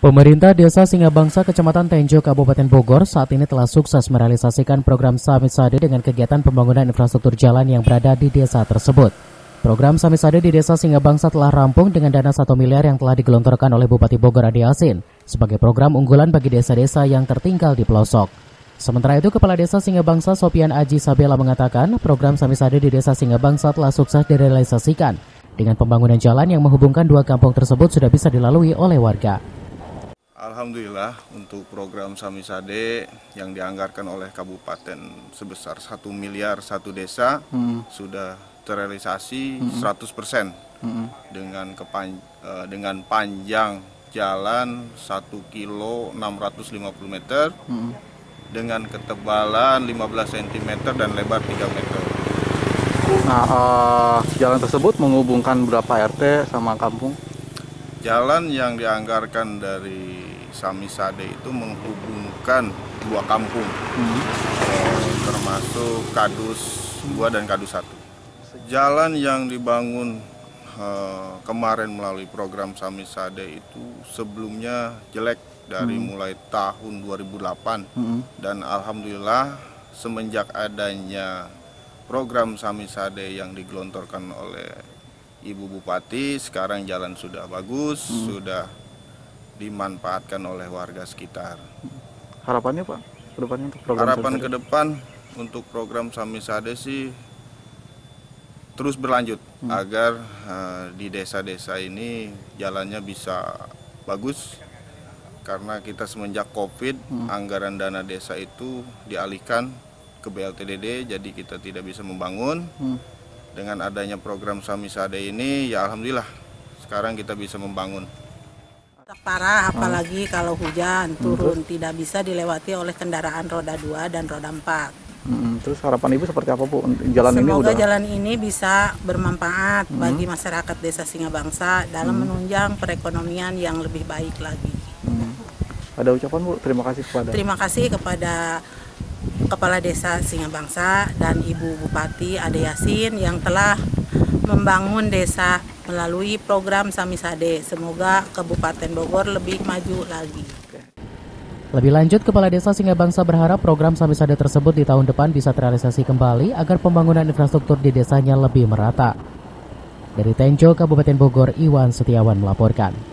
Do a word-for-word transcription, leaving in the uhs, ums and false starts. Pemerintah Desa Singabangsa, Kecamatan Tenjo, Kabupaten Bogor saat ini telah sukses merealisasikan program Samisade dengan kegiatan pembangunan infrastruktur jalan yang berada di desa tersebut. Program Samisade di Desa Singabangsa telah rampung dengan dana satu miliar yang telah digelontorkan oleh Bupati Bogor Ade Yasin sebagai program unggulan bagi desa-desa yang tertinggal di pelosok. Sementara itu, Kepala Desa Singabangsa Sopian Aji Sabela mengatakan program Samisade di Desa Singabangsa telah sukses direalisasikan dengan pembangunan jalan yang menghubungkan dua kampung tersebut sudah bisa dilalui oleh warga. Alhamdulillah, untuk program Samisade yang dianggarkan oleh kabupaten sebesar satu miliar satu desa hmm. sudah terrealisasi hmm. seratus persen hmm. dengan kepan, uh, dengan panjang jalan satu kilo enam ratus lima puluh meter hmm. dengan ketebalan lima belas sentimeter dan lebar tiga meter. Nah, uh, jalan tersebut menghubungkan berapa R T sama kampung? Jalan yang dianggarkan dari Samisade itu menghubungkan dua kampung, hmm. eh, termasuk Kadus dua dan Kadus satu. Jalan yang dibangun eh, kemarin melalui program Samisade itu sebelumnya jelek dari hmm. mulai tahun dua ribu delapan hmm. dan alhamdulillah semenjak adanya program Samisade yang digelontorkan oleh Ibu Bupati, sekarang jalan sudah bagus, hmm. sudah dimanfaatkan oleh warga sekitar. Harapannya Pak, kedepannya untuk program Harapan ke depan untuk program Samisade sih terus berlanjut hmm. agar uh, di desa-desa ini jalannya bisa bagus, karena kita semenjak Covid hmm. anggaran dana desa itu dialihkan ke B L T D D, jadi kita tidak bisa membangun. Hmm. Dengan adanya program Samisade ini, ya alhamdulillah sekarang kita bisa membangun. Parah apalagi kalau hujan turun, hmm. tidak bisa dilewati oleh kendaraan roda dua dan roda empat. Hmm, terus harapan Ibu seperti apa Bu? Jalan Semoga ini udah... jalan ini bisa bermanfaat hmm. bagi masyarakat Desa Singabangsa dalam hmm. menunjang perekonomian yang lebih baik lagi. Hmm. Ada ucapan Bu? Terima kasih kepada... Terima kasih kepada Kepala Desa Singabangsa dan Ibu Bupati Ade Yasin yang telah membangun desa melalui program Samisade. Semoga Kabupaten Bogor lebih maju lagi. Lebih lanjut, Kepala Desa Singabangsa berharap program Samisade tersebut di tahun depan bisa terrealisasi kembali agar pembangunan infrastruktur di desanya lebih merata. Dari Tenjo, Kabupaten Bogor, Iwan Setiawan melaporkan.